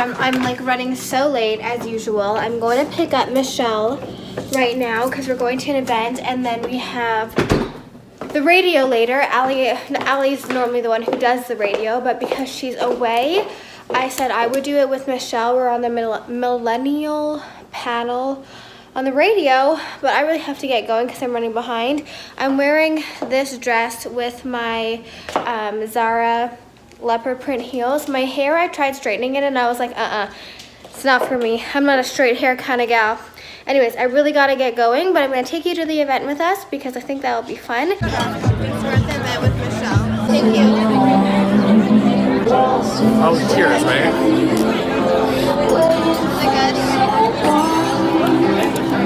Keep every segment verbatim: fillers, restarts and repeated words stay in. I'm, I'm like running so late as usual. I'm going to pick up Michelle right now because we're going to an event, and then we have the radio later. Allie, Allie's normally the one who does the radio, but because she's away, I said I would do it with Michelle. We're on the middle, millennial panel on the radio, but I really have to get going because I'm running behind. I'm wearing this dress with my um, Zara leopard print heels. My hair, I tried straightening it and I was like, uh-uh, it's not for me. I'm not a straight hair kind of gal. Anyways, I really gotta get going, but I'm gonna take you to the event with us because I think that'll be fun. It's worth the event with Michelle. Thank you. Oh, cheers, man.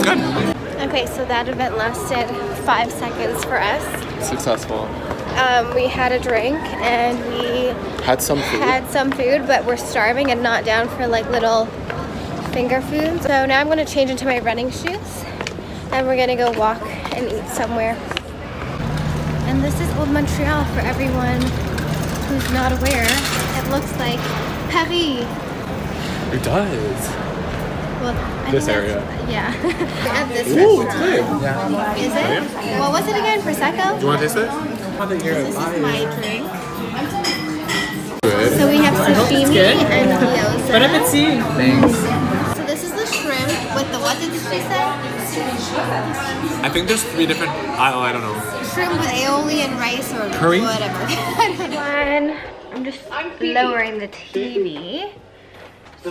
Good. Okay, so that event lasted five seconds for us. Successful. Um, we had a drink and we had some food. Had some food, but we're starving and not down for like little finger food. So now I'm going to change into my running shoes and we're going to go walk and eat somewhere. And this is Old Montreal for everyone who's not aware. It looks like Paris. It does. Well, this area. Yeah. At this Ooh, it's good. Yeah. Is it? What was it again? Prosecco? Do you want to taste it? This is my drink. Good. So we have sashimi and gyoza. Bon appetit. Thanks. So this is the shrimp with the what did she say? I think there's three different, I, I don't know. Shrimp with aioli and rice or curry? Whatever. One. I'm just lowering the T V.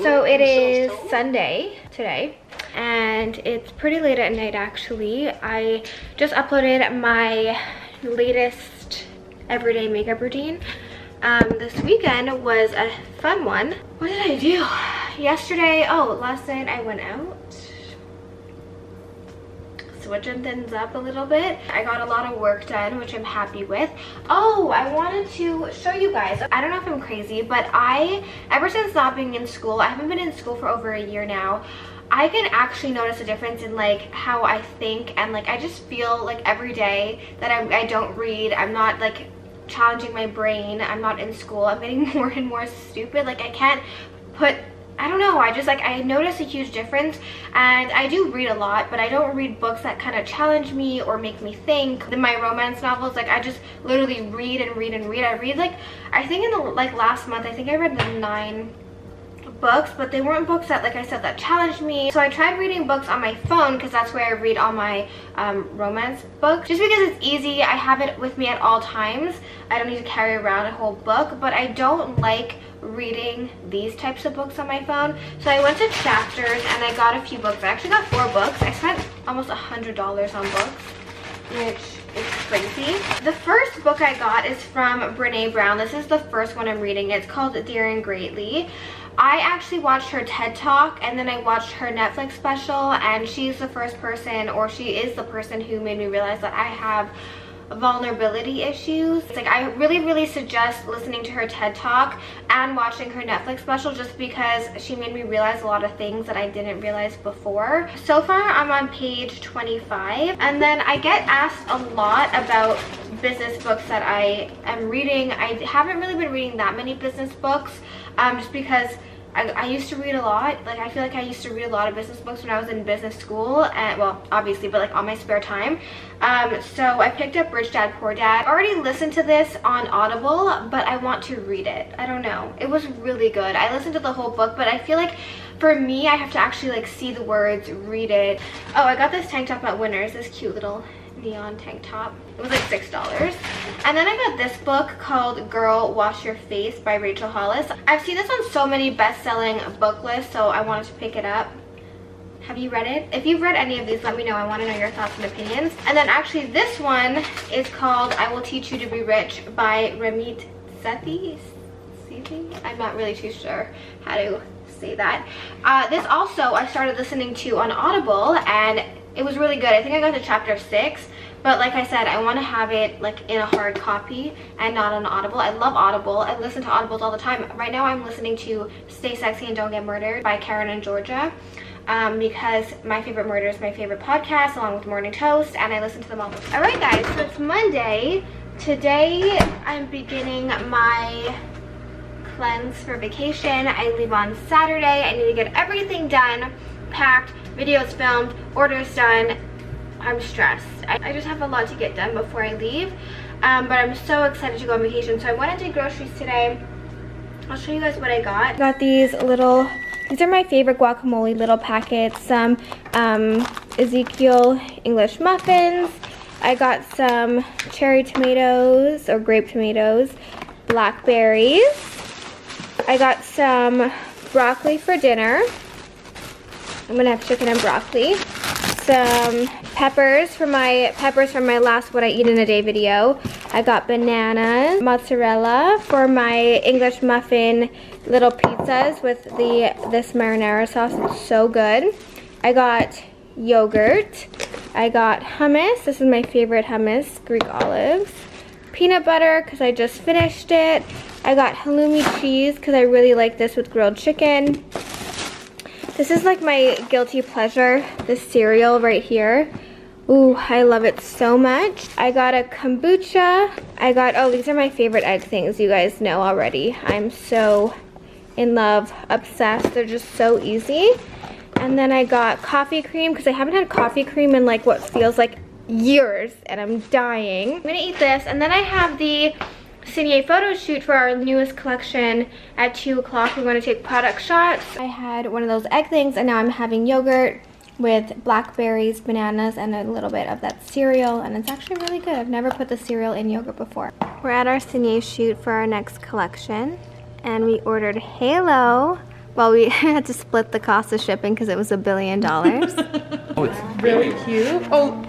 So it is Sunday today, and it's pretty late at night actually. I just uploaded my latest everyday makeup routine. Um, this weekend was a fun one. What did I do? Yesterday, oh, last night I went out. Switching things up a little bit. I got a lot of work done, which I'm happy with. Oh, I wanted to show you guys. I don't know if I'm crazy, but I, ever since not being in school, I haven't been in school for over a year now, I can actually notice a difference in like how I think, and like I just feel like every day that I, I don't read, I'm not like challenging my brain, I'm not in school, I'm getting more and more stupid. Like I can't put I don't know, I just like, I noticed a huge difference, and I do read a lot, but I don't read books that kind of challenge me or make me think. Then my romance novels, like I just literally read and read and read. I read like, I think in the, like last month, I think I read the nine books, but they weren't books that, like I said, that challenged me. So I tried reading books on my phone because that's where I read all my um, romance books. Just because it's easy, I have it with me at all times. I don't need to carry around a whole book, but I don't like reading these types of books on my phone. So I went to Chapters and I got a few books. I actually got four books. I spent almost a hundred dollars on books, which is crazy. The first book I got is from Brene Brown. This is the first one I'm reading. It's called Daring Greatly. I actually watched her TED Talk and then I watched her Netflix special, and she's the first person, or she is the person who made me realize that I have vulnerability issues. It's like I really really suggest listening to her TED Talk and watching her Netflix special, just because she made me realize a lot of things that I didn't realize before. So far I'm on page twenty-five, and then I get asked a lot about business books that I am reading. I haven't really been reading that many business books, um, just because I, I used to read a lot. Like I feel like I used to read a lot of business books when I was in business school, and well obviously, but like on my spare time. Um, so I picked up Rich Dad Poor Dad. I already listened to this on Audible, but I want to read it. I don't know, it was really good. I listened to the whole book, but I feel like for me I have to actually like see the words, read it. Oh, I got this tank top at Winners, this cute little neon tank top. It was like six dollars. And then I got this book called Girl Wash Your Face by Rachel Hollis. I've seen this on so many best-selling book lists, so I wanted to pick it up. Have you read it? If you've read any of these, let me know. I want to know your thoughts and opinions. And then actually this one is called I Will Teach You to Be Rich by Ramit Sethi. I'm not really too sure how to say that. Uh, this also I started listening to on Audible, and it was really good. I think I got to chapter six, but like I said, I want to have it like in a hard copy and not on Audible. I love Audible. I listen to Audibles all the time. Right now I'm listening to Stay Sexy and Don't Get Murdered by Karen and Georgia, um, because My Favorite Murder is my favorite podcast, along with Morning Toast, and I listen to them all. All right guys, so it's Monday. Today I'm beginning my cleanse for vacation. I leave on Saturday. I need to get everything done, packed, videos filmed, orders done. I'm stressed. I, I just have a lot to get done before I leave, um, but I'm so excited to go on vacation. So I went and did groceries today. I'll show you guys what I got. I got these little, these are my favorite guacamole little packets. Some um, Ezekiel English muffins. I got some cherry tomatoes or grape tomatoes, blackberries. I got some broccoli for dinner. I'm gonna have chicken and broccoli. Some peppers for my peppers from my last what I eat in a day video. I got bananas, mozzarella for my English muffin little pizzas with the this marinara sauce. It's so good. I got yogurt. I got hummus. This is my favorite hummus, Greek olives. Peanut butter, because I just finished it. I got halloumi cheese, because I really like this with grilled chicken. This is like my guilty pleasure, this cereal right here. Ooh, I love it so much. I got a kombucha. I got, oh, these are my favorite egg things. You guys know already. I'm so in love, obsessed. They're just so easy. And then I got coffee cream, because I haven't had coffee cream in like what feels like years, and I'm dying. I'm gonna eat this, and then I have the Signe photo shoot for our newest collection at two o'clock. We're gonna take product shots. I had one of those egg things, and now I'm having yogurt with blackberries, bananas, and a little bit of that cereal, and it's actually really good. I've never put the cereal in yogurt before. We're at our Signe shoot for our next collection, and we ordered Halo. Well, we had to split the cost of shipping because it was a billion dollars. Oh, it's really cute. Oh,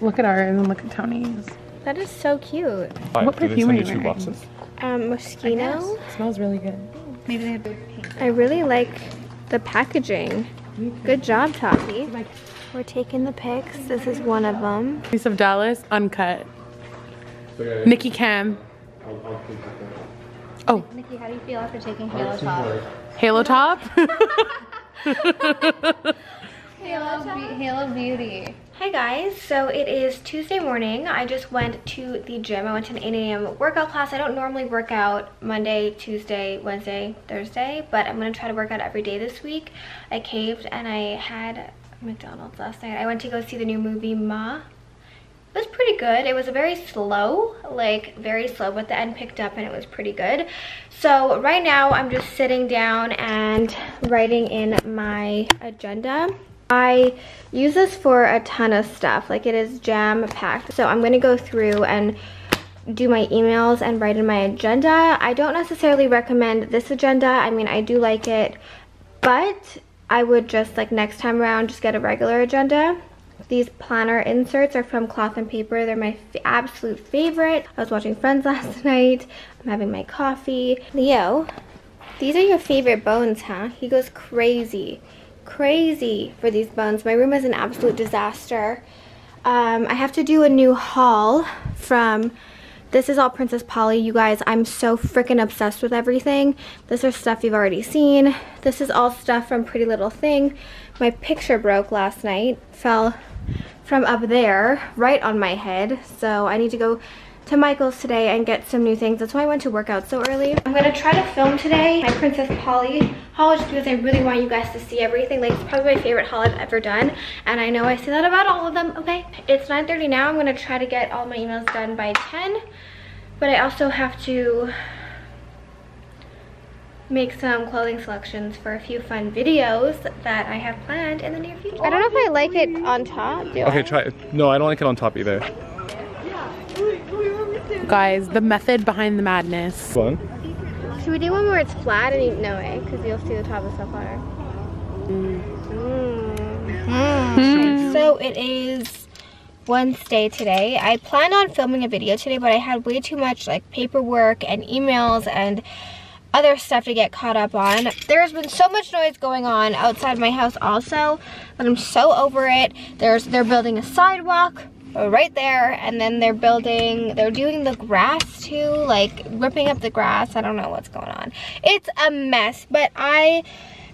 look at ours and look at Tony's. That is so cute. Hi, what perfume are you wearing? Boxes? Um, Moschino. It smells really good. Maybe they have pink. I really like the packaging. Good job, Tati. We're taking the pics. This is one of them. Piece of Dallas, uncut. Nikki Cam. Oh. Nikki, how do you feel after taking Halo Top? Halo Top? Halo, Be Halo Beauty. Hi guys, so it is Tuesday morning. I just went to the gym. I went to an eight A M workout class. I don't normally work out Monday, Tuesday, Wednesday, Thursday, but I'm gonna try to work out every day this week. I caved and I had McDonald's last night. I went to go see the new movie, Ma. It was pretty good. It was a very slow, like very slow, but the end picked up and it was pretty good. So right now I'm just sitting down and writing in my agenda. I use this for a ton of stuff. Like it is jam-packed. So I'm gonna go through and do my emails and write in my agenda. I don't necessarily recommend this agenda. I mean, I do like it, but I would just like next time around, just get a regular agenda. These planner inserts are from Cloth and Paper. They're my f absolute favorite. I was watching Friends last night. I'm having my coffee. Leo, these are your favorite bones, huh? He goes crazy, crazy for these bones. My room is an absolute disaster. Um, I have to do a new haul from, this is all Princess Polly, you guys. I'm so freaking obsessed with everything. This is stuff you've already seen. This is all stuff from Pretty Little Thing. My picture broke last night, fell from up there right on my head, so I need to go to Michael's today and get some new things. That's why I went to work out so early. I'm gonna try to film today my Princess Polly haul just because I really want you guys to see everything. Like, it's probably my favorite haul I've ever done, and I know I say that about all of them. Okay, it's nine thirty now. I'm gonna try to get all my emails done by ten, but I also have to make some clothing selections for a few fun videos that I have planned in the near future. I don't know if I like it on top. Do okay, I? Try it. No, I don't like it on top either. Guys, the method behind the madness. One. Should we do one where it's flat and you know it? Because you'll see the top is so far. Mm. Mm. Mm. Mm. So it is Wednesday today. I planned on filming a video today, but I had way too much like paperwork and emails and other stuff to get caught up on. There's been so much noise going on outside my house also, but I'm so over it. There's, they're building a sidewalk right there, and then they're building, they're doing the grass too, like ripping up the grass. I don't know what's going on. It's a mess, but I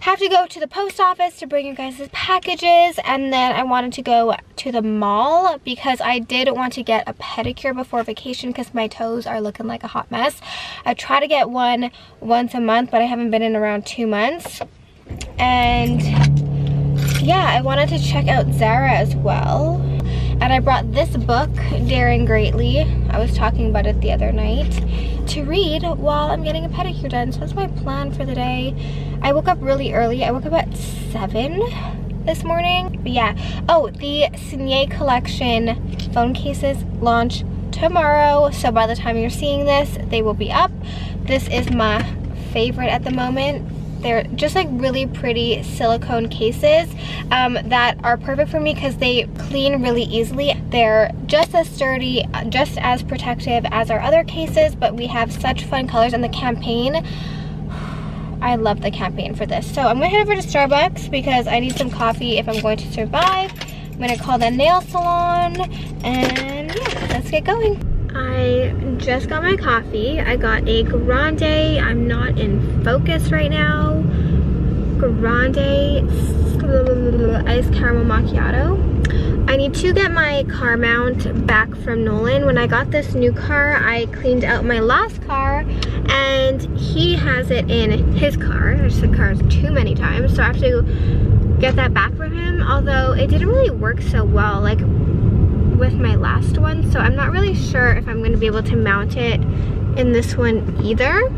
have to go to the post office to bring you guys the packages, and then I wanted to go to the mall because I did want to get a pedicure before vacation because my toes are looking like a hot mess. I try to get one once a month, but I haven't been in around two months. And yeah, I wanted to check out Zara as well. And I brought this book, Daring Greatly, I was talking about it the other night, to read while I'm getting a pedicure done. So that's my plan for the day. I woke up really early. I woke up at seven this morning. But yeah. Oh, the Signe collection phone cases launch tomorrow. So by the time you're seeing this, they will be up. This is my favorite at the moment. They're just like really pretty silicone cases um, that are perfect for me because they clean really easily. They're just as sturdy, just as protective as our other cases, but we have such fun colors in the campaign. I love the campaign for this. So I'm gonna head over to Starbucks because I need some coffee if I'm going to survive. I'm gonna call the nail salon and yeah, let's get going. I just got my coffee. I got a grande. I'm not in focus right now. Grande iced caramel macchiato. I need to get my car mount back from Nolan. When I got this new car, I cleaned out my last car and he has it in his car. I just took cars too many times, so I have to get that back from him, although it didn't really work so well. Like, with my last one, so I'm not really sure if I'm going to be able to mount it in this one either,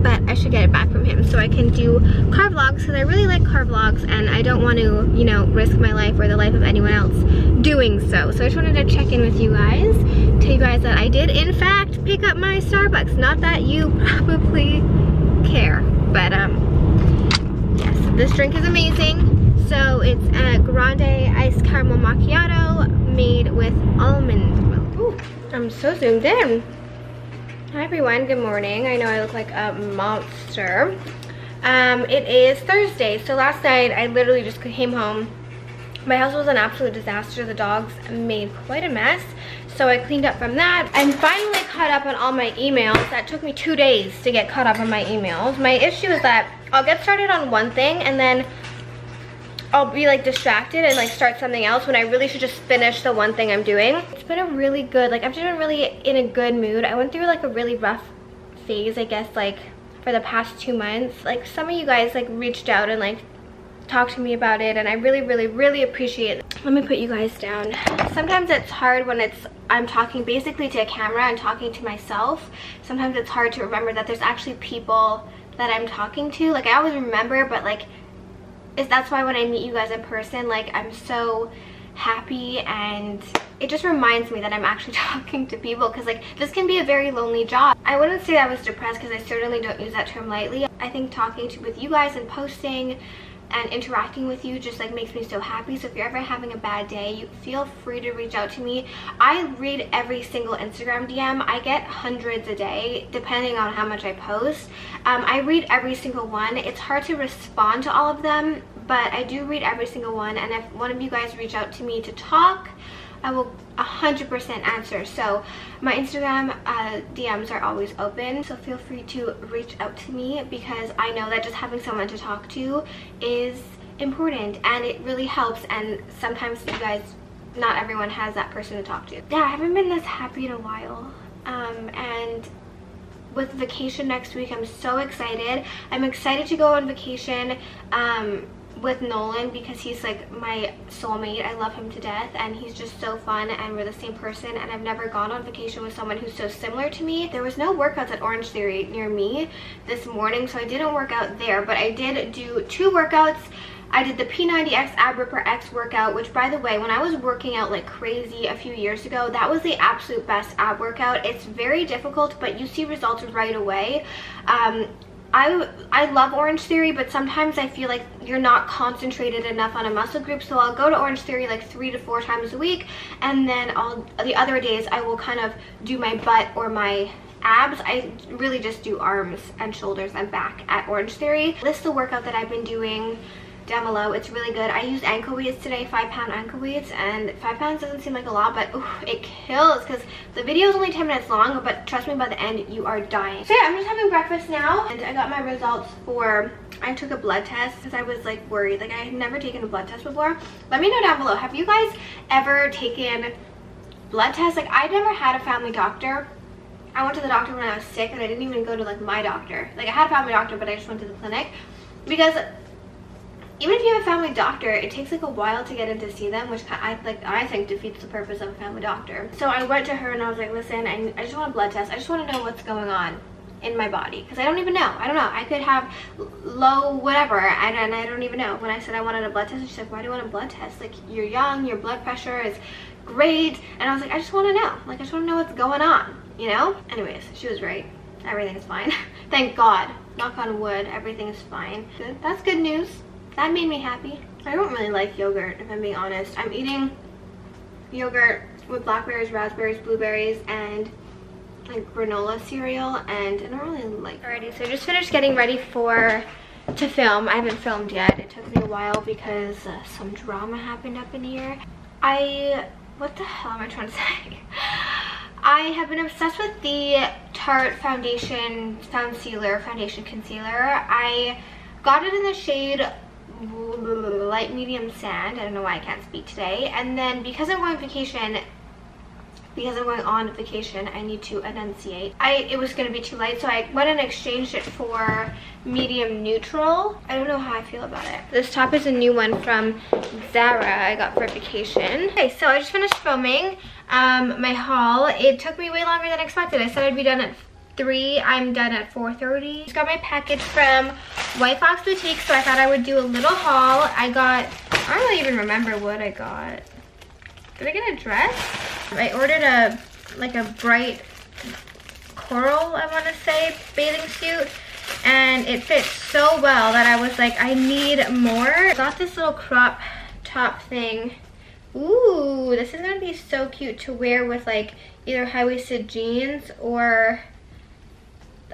but I should get it back from him so I can do car vlogs because I really like car vlogs and I don't want to, you know, risk my life or the life of anyone else doing so. So I just wanted to check in with you guys, tell you guys that I did in fact pick up my Starbucks. Not that you probably care, but um yes, this drink is amazing. So it's a grande iced caramel macchiato made with almond milk. Ooh, I'm so zoomed in. Hi everyone, good morning. I know I look like a monster. Um, it is Thursday, so last night I literally just came home. My house was an absolute disaster. The dogs made quite a mess. So I cleaned up from that. I'm finally caught up on all my emails. That took me two days to get caught up on my emails. My issue is that I'll get started on one thing and then I'll be like distracted and like start something else when I really should just finish the one thing I'm doing. It's been a really good, like I've just been really in a good mood. I went through like a really rough phase, I guess, like for the past two months. Like some of you guys like reached out and like talked to me about it and I really, really, really appreciate it. Let me put you guys down. Sometimes it's hard when it's, I'm talking basically to a camera and talking to myself. Sometimes it's hard to remember that there's actually people that I'm talking to. Like I always remember, but like, Is that's why when I meet you guys in person, like I'm so happy and it just reminds me that I'm actually talking to people because like this can be a very lonely job. I wouldn't say I was depressed because I certainly don't use that term lightly. I think talking to, with you guys and posting and interacting with you just like makes me so happy. So if you're ever having a bad day, you feel free to reach out to me. I read every single Instagram D M. I get hundreds a day depending on how much I post. um, I read every single one. It's hard to respond to all of them, but I do read every single one, and if one of you guys reach out to me to talk, I will one hundred percent answer. So my Instagram uh, D Ms are always open, so feel free to reach out to me because I know that just having someone to talk to is important and it really helps, and sometimes you guys, not everyone has that person to talk to. Yeah, I haven't been this happy in a while, um, and with vacation next week, I'm so excited. I'm excited to go on vacation. Um, with Nolan because he's like my soulmate. I love him to death and he's just so fun and we're the same person, and I've never gone on vacation with someone who's so similar to me. There was no workouts at Orange Theory near me this morning, so I didn't work out there, but I did do two workouts. I did the P ninety X Ab Ripper X workout, which by the way, when I was working out like crazy a few years ago, that was the absolute best ab workout. It's very difficult, but you see results right away. Um, I, I love Orange Theory, but sometimes I feel like you're not concentrated enough on a muscle group, so I'll go to Orange Theory like three to four times a week, and then I'll, the other days I will kind of do my butt or my abs. I really just do arms and shoulders and back at Orange Theory. List the workout that I've been doing down below. It's really good. I used ankle weights today, five pound ankle weights, and five pounds doesn't seem like a lot, but ooh, it kills because the video is only ten minutes long, but trust me, by the end you are dying. So yeah, I'm just having breakfast now, and I got my results for I took a blood test because I was like worried, like I had never taken a blood test before. Let me know down below, have you guys ever taken blood tests? Like I never had a family doctor. I went to the doctor when I was sick, and I didn't even go to like my doctor. Like I had a family doctor, but I just went to the clinic, because even if you have a family doctor, it takes like a while to get in to see them, which I like I think defeats the purpose of a family doctor. So I went to her and I was like, listen, I, I just want a blood test. I just want to know what's going on in my body, because I don't even know. I don't know. I could have low whatever, and, and I don't even know. When I said I wanted a blood test, she's like, why do you want a blood test? Like, you're young, your blood pressure is great. And I was like, I just want to know. Like, I just want to know what's going on, you know? Anyways, she was right. Everything is fine. Thank God. Knock on wood. Everything is fine. Good. That's good news. That made me happy. I don't really like yogurt, if I'm being honest. I'm eating yogurt with blackberries, raspberries, blueberries, and like granola cereal, and I don't really like. Alrighty, so I just finished getting ready for to film. I haven't filmed yet. It took me a while because uh, some drama happened up in here. I what the hell am I trying to say? I have been obsessed with the Tarte foundation found sealer foundation concealer. I got it in the shade light medium sand. I don't know why I can't speak today. And then because I'm going on vacation. Because I'm going on vacation, I need to enunciate. I It was going to be too light, so I went and exchanged it for medium neutral. I don't know how I feel about it. This top is a new one from Zara I got for vacation. Okay, so I just finished filming um, my haul. It took me way longer than expected. I said I'd be done at three. I'm done at four thirty. Just got my package from White Fox Boutique, so I thought I would do a little haul. I got, I don't really even remember what I got. Did I get a dress? I ordered a like a bright coral, I want to say, bathing suit, and it fits so well that I was like, I need more. I got this little crop top thing. Ooh, this is gonna be so cute to wear with like either high-waisted jeans or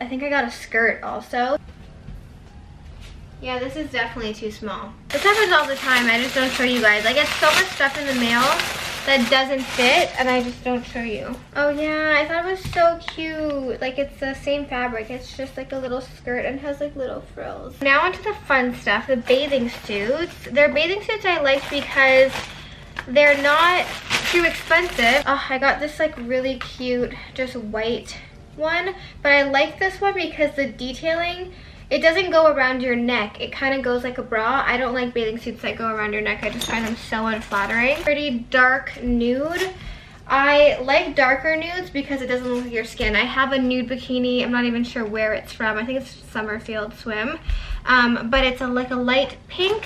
I think I got a skirt also. Yeah, this is definitely too small. This happens all the time. I just don't show you guys. I get so much stuff in the mail that doesn't fit, and I just don't show you. Oh yeah, I thought it was so cute. Like it's the same fabric, it's just like a little skirt and has like little frills. Now onto the fun stuff, the bathing suits. They're bathing suits I liked because they're not too expensive. Oh, I got this like really cute, just white one, but I like this one because the detailing, it doesn't go around your neck. It kind of goes like a bra. I don't like bathing suits that go around your neck. I just find them so unflattering. Pretty dark nude. I like darker nudes because it doesn't look like your skin. I have a nude bikini. I'm not even sure where it's from. I think it's Summerfield Swim. Um, but it's a, like a light pink.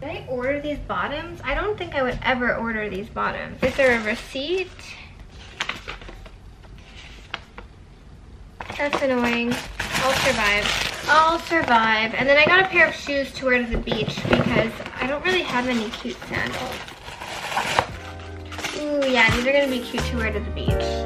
Did I order these bottoms? I don't think I would ever order these bottoms. Is there a receipt? That's annoying. I'll survive. I'll survive. And then I got a pair of shoes to wear to the beach because I don't really have any cute sandals. Ooh, yeah, these are gonna be cute to wear to the beach.